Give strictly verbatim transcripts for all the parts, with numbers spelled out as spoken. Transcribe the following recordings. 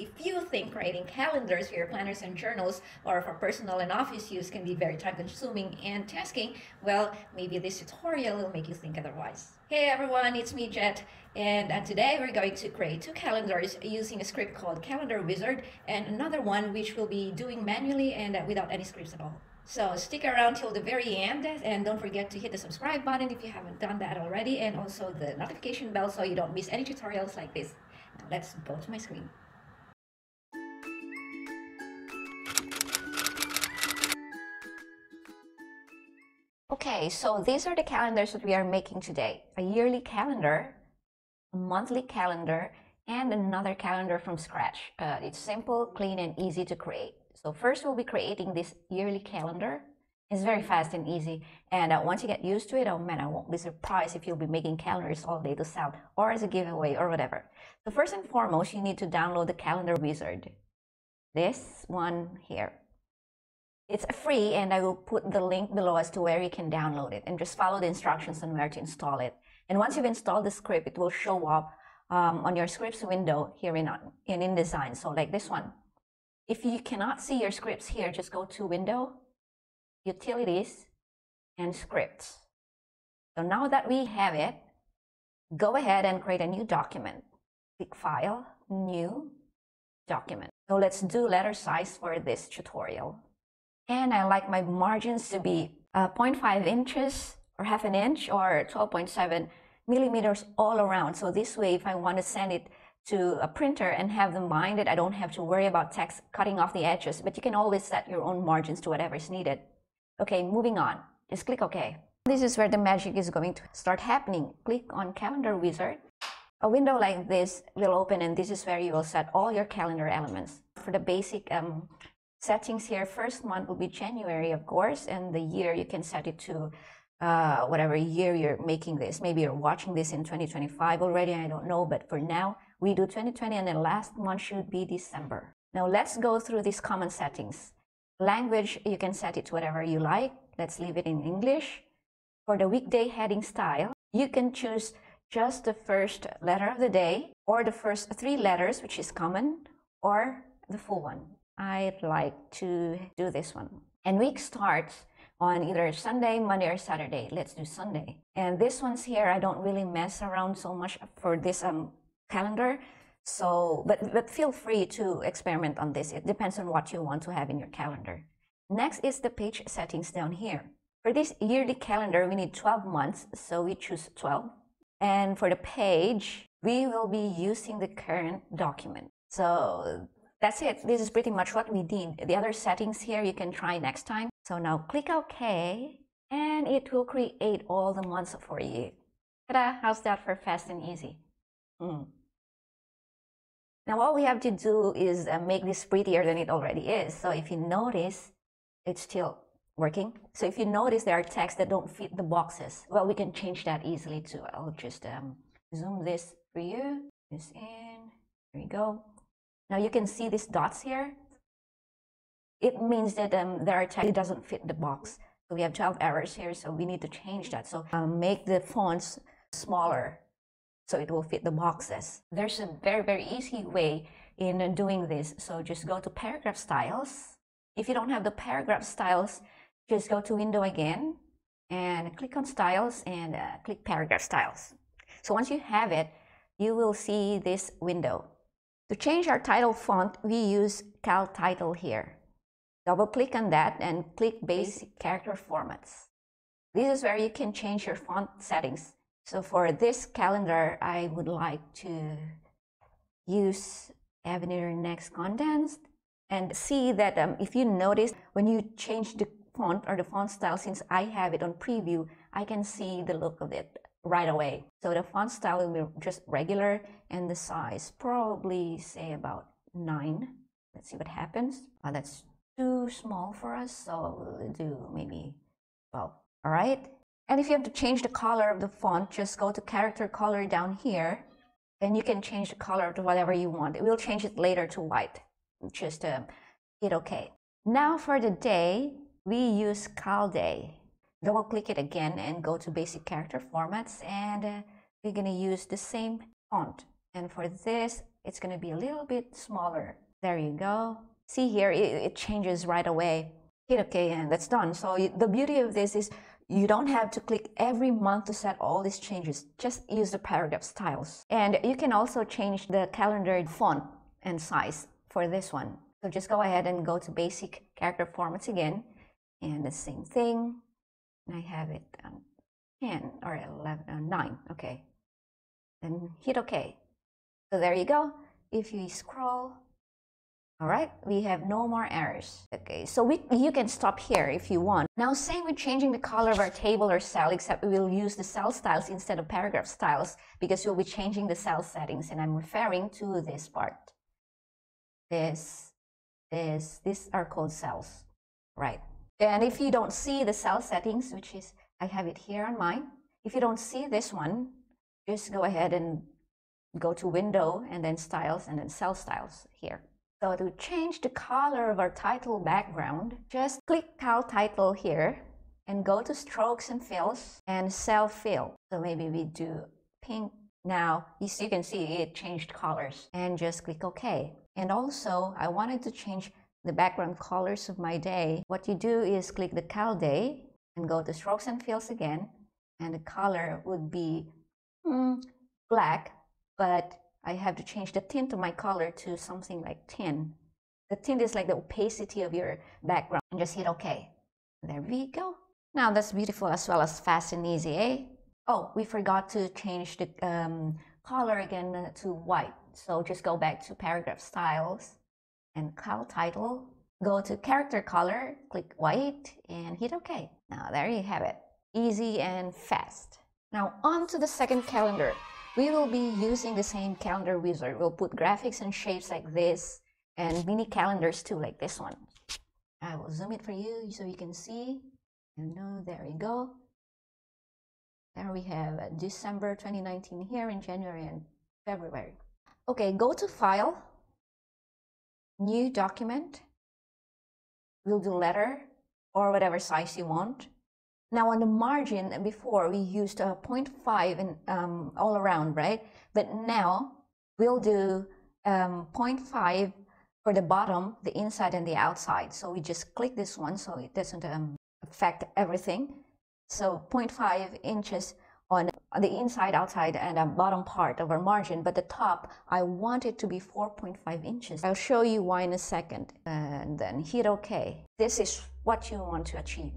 If you think creating calendars for your planners and journals or for personal and office use can be very time-consuming and tasking, well, maybe this tutorial will make you think otherwise. Hey everyone, it's me, Jet, and uh, today we're going to create two calendars using a script called Calendar Wizard and another one which we'll be doing manually and uh, without any scripts at all. So stick around till the very end, and don't forget to hit the subscribe button if you haven't done that already, and also the notification bell so you don't miss any tutorials like this. Now let's go to my screen. Okay, so these are the calendars that we are making today. A yearly calendar, a monthly calendar, and another calendar from scratch. Uh, it's simple, clean, and easy to create. So first we'll be creating this yearly calendar. It's very fast and easy, and uh, once you get used to it, oh man, I won't be surprised if you'll be making calendars all day to sell or as a giveaway or whatever. So first and foremost, you need to download the Calendar Wizard. This one here. It's free, and I will put the link below as to where you can download it, and just follow the instructions on where to install it. And once you've installed the script, it will show up um, on your scripts window here in, in InDesign, so like this one. If you cannot see your scripts here, just go to Window, Utilities, and Scripts. So now that we have it, go ahead and create a new document. Click File, New Document. So let's do letter size for this tutorial. And I like my margins to be uh, zero point five inches or half an inch or twelve point seven millimeters all around. So this way, if I want to send it to a printer and have them binded, I don't have to worry about text cutting off the edges, but you can always set your own margins to whatever is needed. Okay, moving on. Just click OK. This is where the magic is going to start happening. Click on Calendar Wizard. A window like this will open, and this is where you will set all your calendar elements. For the basic um, settings here, first month will be January, of course, and the year you can set it to uh, whatever year you're making this. Maybe you're watching this in twenty twenty-five already, I don't know, but for now, we do twenty twenty, and the last month should be December. Now let's go through these common settings. Language, you can set it to whatever you like. Let's leave it in English. For the weekday heading style, you can choose just the first letter of the day, or the first three letters, which is common, or the full one. I'd like to do this one. And week starts on either Sunday, Monday, or Saturday. Let's do Sunday. And this one's here, I don't really mess around so much for this um. calendar, so but but feel free to experiment on this. It depends on what you want to have in your calendar. Next is the page settings down here. For this yearly calendar, we need twelve months, so we choose twelve. And for the page, we will be using the current document. So that's it. This is pretty much what we need. The other settings here you can try next time. So now click OK, and it will create all the months for you. Ta-da! How's that for fast and easy? Mm. Now all we have to do is uh, make this prettier than it already is. So if you notice, it's still working. So if you notice there are texts that don't fit the boxes, well, we can change that easily too. I'll just um, zoom this for you. This in, there you go. Now you can see these dots here. It means that um, there are text that doesn't fit the box. So we have twelve errors here, so we need to change that. So um, make the fonts smaller, so it will fit the boxes. There's a very, very easy way in doing this. So just go to paragraph styles. If you don't have the paragraph styles, just go to window again and click on styles and uh, click paragraph styles. So once you have it, you will see this window. To change our title font, we use Cal Title here. Double click on that and click basic character formats. This is where you can change your font settings. So for this calendar, I would like to use Avenir Next Condensed, and see that um, if you notice, when you change the font or the font style, since I have it on preview, I can see the look of it right away. So the font style will be just regular, and the size probably say about nine. Let's see what happens. Uh, that's too small for us, so we'll do maybe twelve. All right. And if you have to change the color of the font, just go to character color down here, and you can change the color to whatever you want. It will change it later to white. Just uh, hit OK. Now for the day, we use Cal Day. Double click it again and go to basic character formats, and uh, we're going to use the same font. And for this, it's going to be a little bit smaller. There you go. See here, it, it changes right away. Hit OK and that's done. So you, the beauty of this is you don't have to click every month to set all these changes. Just use the paragraph styles. And you can also change the calendar font and size for this one. So just go ahead and go to basic character formats again. And the same thing. And I have it on ten or eleven, or nine. Okay. Then hit OK. So there you go. If you scroll, all right, we have no more errors. Okay, so we, you can stop here if you want. Now, say we're changing the color of our table or cell, except we'll use the cell styles instead of paragraph styles because we'll be changing the cell settings, and I'm referring to this part. This, this, these are called cells, right? And if you don't see the cell settings, which is, I have it here on mine. If you don't see this one, just go ahead and go to Window and then Styles and then Cell Styles here. So to change the color of our title background, just click Cal Title here and go to Strokes and Fills and Cell Fill. So maybe we do pink. Now, as you can see, it changed colors. And just click OK. And also, I wanted to change the background colors of my day. What you do is click the Cal Day and go to Strokes and Fills again. And the color would be mm, black, but I have to change the tint of my color to something like ten. The tint is like the opacity of your background. And just hit OK. There we go. Now that's beautiful as well as fast and easy, eh? Oh, we forgot to change the um, color again to white. So just go back to paragraph styles and Cal Title. Go to character color, click white, and hit OK. Now there you have it. Easy and fast. Now on to the second calendar. We will be using the same calendar wizard. We'll put graphics and shapes like this and mini calendars too, like this one. I will zoom it for you so you can see. And no, there we go. There we have December twenty nineteen here and January and February. Okay, go to File, New Document. We'll do letter or whatever size you want. Now on the margin, before we used uh, zero point five and um, all around, right? But now we'll do um, zero point five for the bottom, the inside and the outside. So we just click this one so it doesn't um, affect everything. So zero point five inches on the inside, outside and um, bottom part of our margin. But the top, I want it to be four point five inches. I'll show you why in a second. And then hit OK. This is what you want to achieve.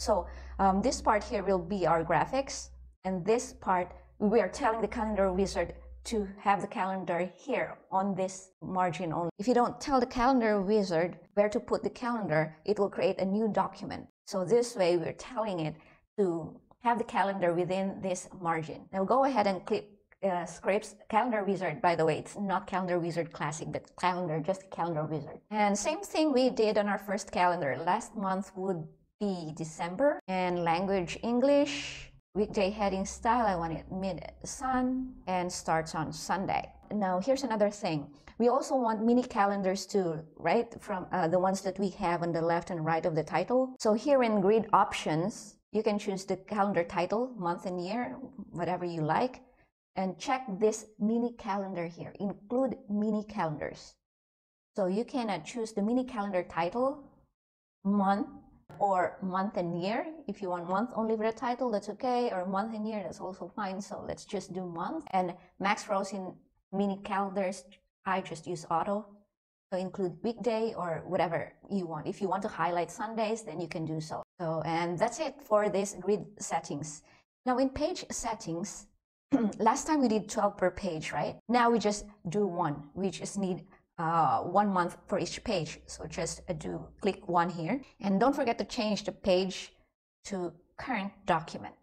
So um, this part here will be our graphics, and this part we are telling the calendar wizard to have the calendar here on this margin only. If you don't tell the calendar wizard where to put the calendar, it will create a new document. So this way we're telling it to have the calendar within this margin. Now go ahead and click uh, scripts, calendar wizard. By the way, it's not calendar wizard classic, but calendar, just calendar wizard. And same thing we did on our first calendar. Last month would be December, and language English, weekday heading style, I want it mid-sun and starts on Sunday. Now here's another thing, we also want mini calendars too, right, from uh, the ones that we have on the left and right of the title. So here in grid options, you can choose the calendar title, month and year, whatever you like, and check this mini calendar here, include mini calendars. So you can uh, choose the mini calendar title, month, or month and year. If you want month only for the title, that's okay, or month and year, that's also fine. So let's just do month. And Max Rosin mini calendars, I just use auto. So include weekday or whatever you want. If you want to highlight Sundays, then you can do so. So, and that's it for this grid settings. Now in page settings, last time we did twelve per page, right? Now we just do one. We just need Uh, one month for each page. So just uh, do click one here, and don't forget to change the page to current document,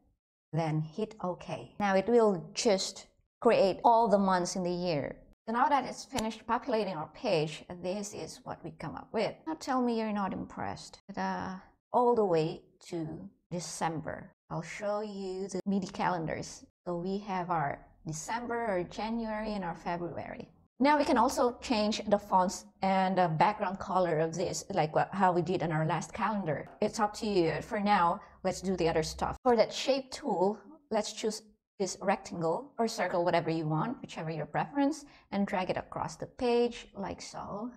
then hit OK. Now it will just create all the months in the year. So now that it's finished populating our page, this is what we come up with. Now tell me you're not impressed. Ta-da. All the way to December. I'll show you the mini calendars. So we have our December, our January and our February. Now we can also change the fonts and the background color of this, like what, how we did on our last calendar. It's up to you. For now, let's do the other stuff. For that shape tool, let's choose this rectangle or circle, whatever you want, whichever your preference, and drag it across the page like so.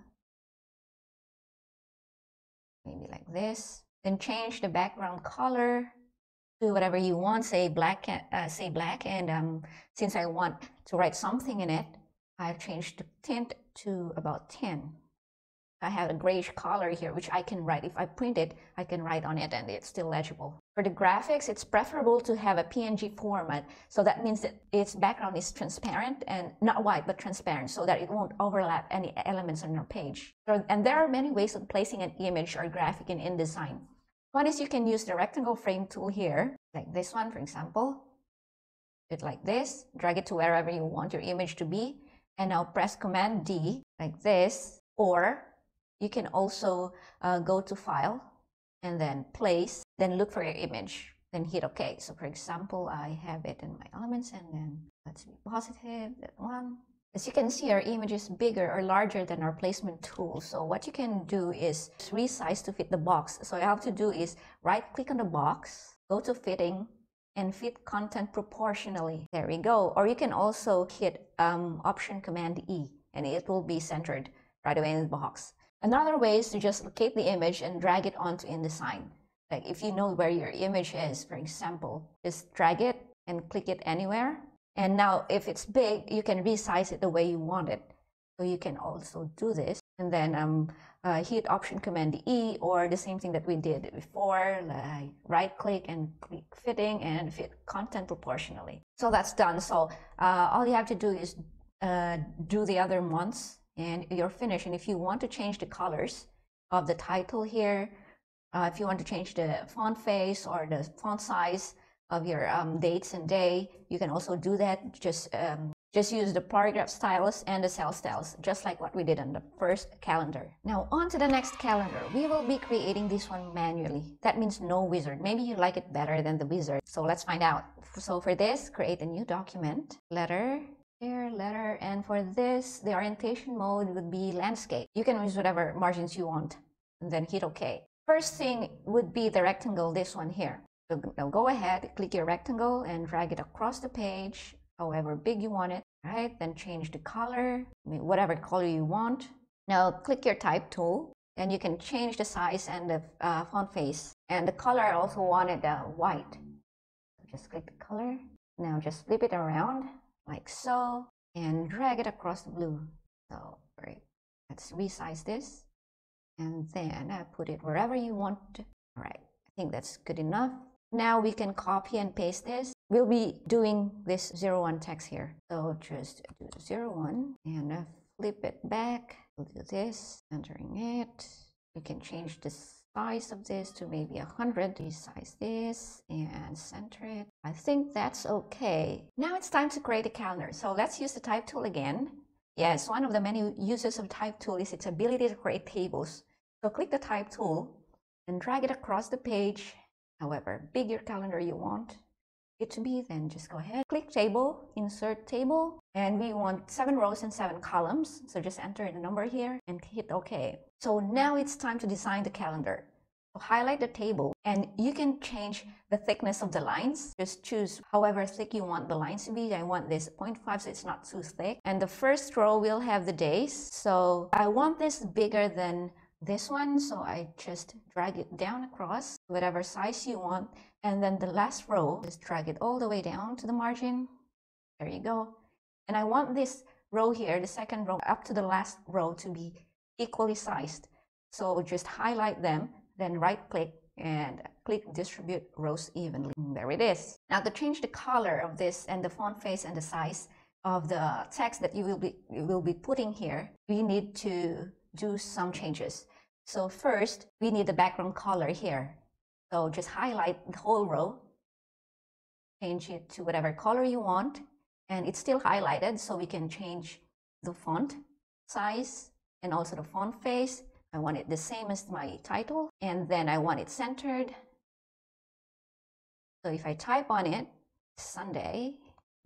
Maybe like this. Then change the background color to whatever you want, say black, uh, say black. And um, since I want to write something in it, I've changed the tint to about ten. I have a grayish color here, which I can write. If I print it, I can write on it and it's still legible. For the graphics, it's preferable to have a P N G format. So that means that its background is transparent and not white, but transparent, so that it won't overlap any elements on your page. So, and there are many ways of placing an image or graphic in InDesign. One is you can use the rectangle frame tool here, like this one, for example. Do it like this, drag it to wherever you want your image to be, and now press Command D, like this, or you can also uh, go to File and then Place, then look for your image, then hit OK. So for example, I have it in my elements, and then let's be positive, that one. As you can see, our image is bigger or larger than our placement tool. So what you can do is resize to fit the box. So all you have to do is right click on the box, go to Fitting, and fit content proportionally. There we go. Or you can also hit um, Option Command E, and it will be centered right away in the box. Another way is to just locate the image and drag it onto InDesign. Like if you know where your image is, for example, just drag it and click it anywhere. And now if it's big, you can resize it the way you want it. So you can also do this. And then um, uh, hit Option Command E, or the same thing that we did before, like right click and click Fitting and fit content proportionally. So that's done. So uh, all you have to do is uh, do the other ones, and you're finished. And if you want to change the colors of the title here, uh, if you want to change the font face or the font size of your um, dates and day, you can also do that. Just um, just use the paragraph stylus and the cell stylus, just like what we did on the first calendar. Now on to the next calendar. We will be creating this one manually. That means no wizard. Maybe you like it better than the wizard. So let's find out. So for this, create a new document, letter, here, letter, and for this, the orientation mode would be landscape. You can use whatever margins you want, and then hit OK. First thing would be the rectangle, this one here. So now go ahead, click your rectangle, and drag it across the page, however big you want it. All right, then change the color, whatever color you want. Now click your type tool, and you can change the size and the uh, font face. And the color, I also wanted uh, white. So just click the color. Now just flip it around, like so, and drag it across the blue. So great. Let's resize this, and then I put it wherever you want. All right, I think that's good enough. Now we can copy and paste this. We'll be doing this zero one text here. So just do zero one and I flip it back. We'll do this, centering it. You can change the size of this to maybe one hundred. Resize this and center it. I think that's okay. Now it's time to create a calendar. So let's use the type tool again. Yes, one of the many uses of type tool is its ability to create tables. So click the type tool and drag it across the page, however big your calendar you want it to be. Then just go ahead, click table, insert table, and we want seven rows and seven columns. So just enter the number here and hit OK. So now it's time to design the calendar. So highlight the table, and you can change the thickness of the lines. Just choose however thick you want the lines to be. I want this zero point five, so it's not too thick. And the first row will have the days. So I want this bigger than this one, so I just drag it down across whatever size you want. And then the last row, just drag it all the way down to the margin. There you go. And I want this row here, the second row up to the last row, to be equally sized. So just highlight them, then right click and click Distribute Rows Evenly. There it is. Now to change the color of this and the font face and the size of the text that you will be you will be putting here, we need to do some changes. So first, we need the background color here. So just highlight the whole row, change it to whatever color you want, and it's still highlighted, so we can change the font size and also the font face. I want it the same as my title, and then I want it centered. So if I type on it, Sunday,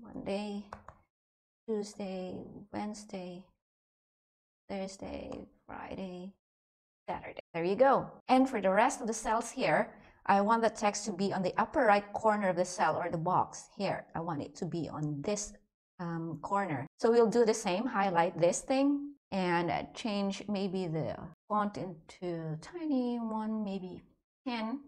Monday, Tuesday, Wednesday, Thursday, Friday, Saturday. There you go. And for the rest of the cells here, I want the text to be on the upper right corner of the cell or the box here. I want it to be on this um, corner. So we'll do the same, highlight this thing and change maybe the font into tiny one, maybe ten,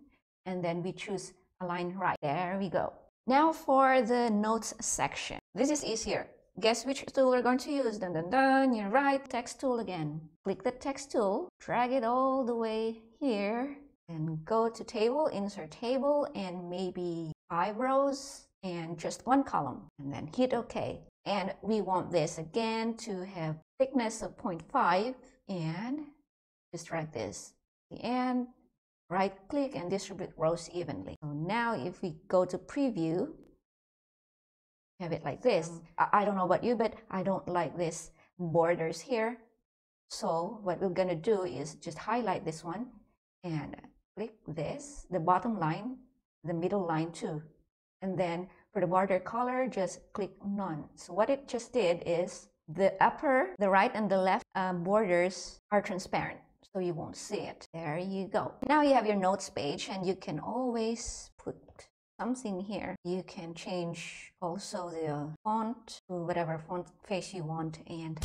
and then we choose align right. There we go. Now for the notes section. This is easier. Guess which tool we're going to use? Dun dun dun, you're right, text tool again. Click the text tool, drag it all the way here, and go to table, insert table, and maybe five rows and just one column, and then hit OK. And we want this again to have thickness of zero point five, and just drag this at the end, right click and distribute rows evenly. So now if we go to preview, have it like this. I don't know about you, but I don't like this borders here. So what we're gonna do is just highlight this one and click this, the bottom line, the middle line too, and then for the border color just click none. So what it just did is the upper, the right and the left um, borders are transparent, so you won't see it. There you go. Now you have your notes page, and you can always put something here. You can change also the font to whatever font face you want, and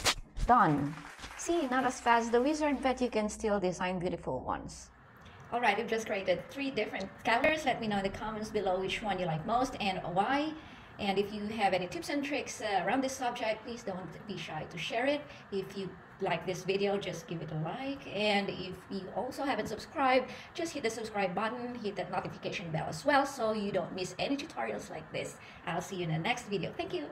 done. See, not as fast as the wizard, but you can still design beautiful ones. All right, we've just created three different calendars. Let me know in the comments below which one you like most and why. And if you have any tips and tricks uh, around this subject, please don't be shy to share it. If you like this video, just give it a like. And if you also haven't subscribed, just hit the subscribe button, hit that notification bell as well, so you don't miss any tutorials like this. I'll see you in the next video. Thank you.